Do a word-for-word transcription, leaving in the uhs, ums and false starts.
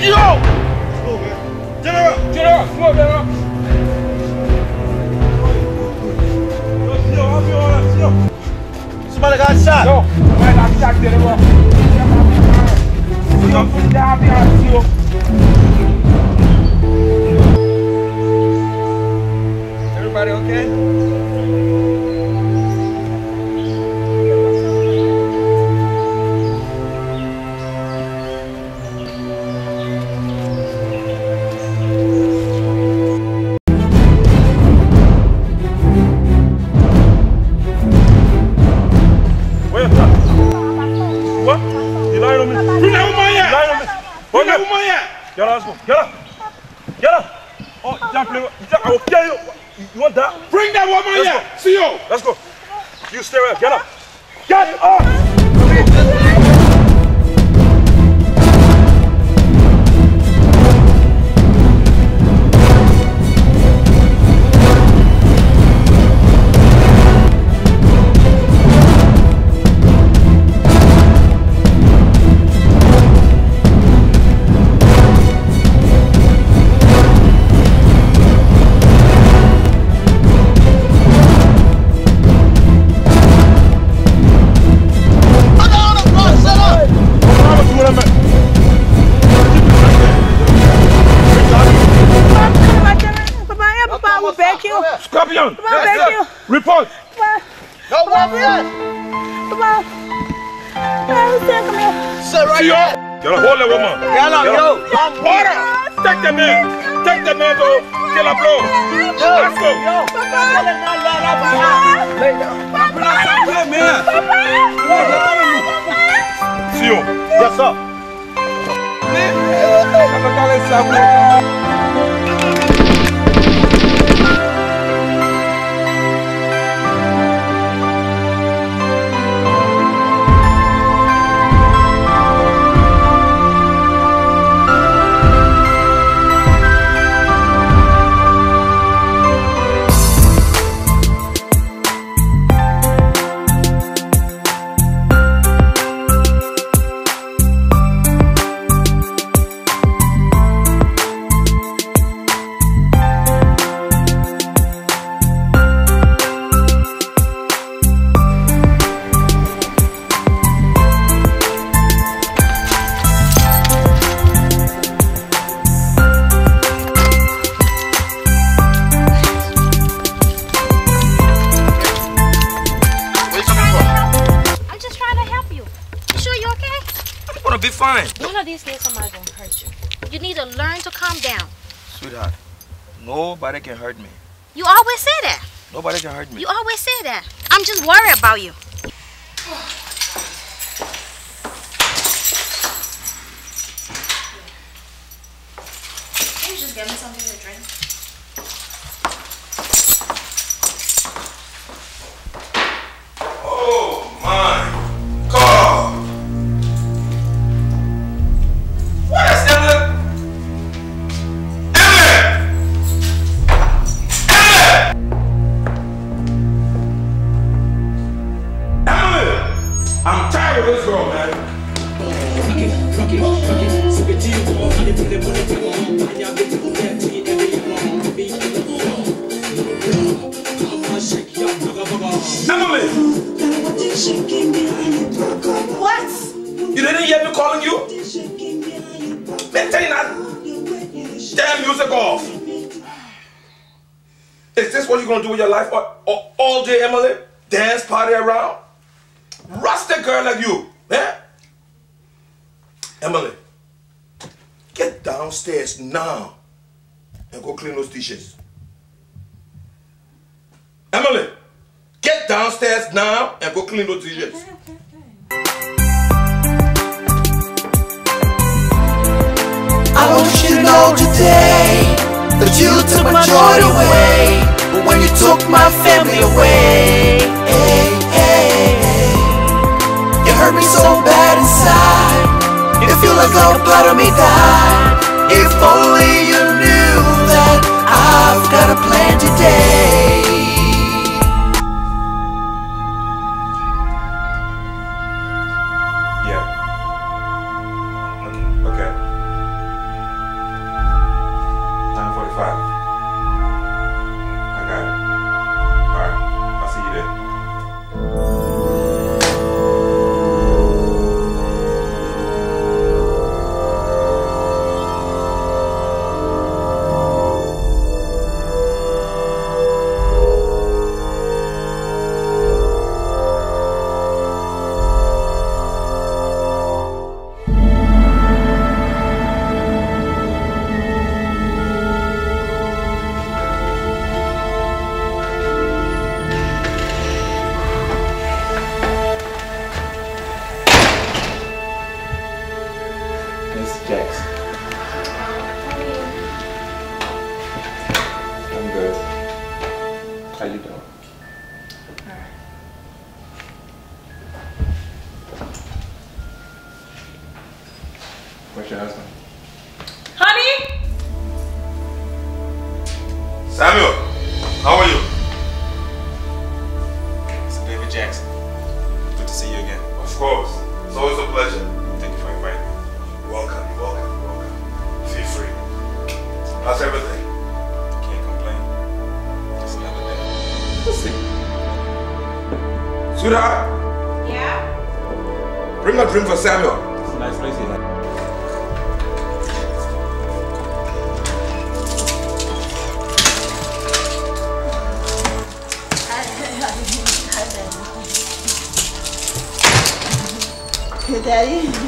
Take it out! Go, man. General! General! Come on, General! Somebody got shot! No! Somebody got shot, General! Somebody got shot! Everybody okay? Let's go. You stay right. Get up. Get up. Nobody can hurt me. You always say that. Nobody can hurt me. You always say that. I'm just worried about you. Can you just get me something to drink? Oh my God! What is that? Let's go, man. Emily! What? You didn't hear me calling you? Man, turn that damn music off. Is this what you're going to do with your life all, all day, Emily? Dance, party around? Rusty girl like you, eh? Emily, get downstairs now and go clean those dishes. Emily, get downstairs now and go clean those dishes. Okay, okay. I want you to know today that you took my joy away, but when you took my family away, hey, hey, hey. It hurt me so bad inside. It feels like a part of me died. If only you knew that I've got a plan today. Yeah. Okay. Jackson? I'm good. How you doing? Where's your husband? Honey? Samuel, how are you? It's David Jackson. Good to see you again. Of course. It's always a pleasure. Thank you for inviting me. Welcome, welcome, welcome. Feel free. How's everything? Can't complain. Just another day. We'll see. Sweetheart? Yeah? Bring a drink for Samuel. It's a nice place here. Daddy?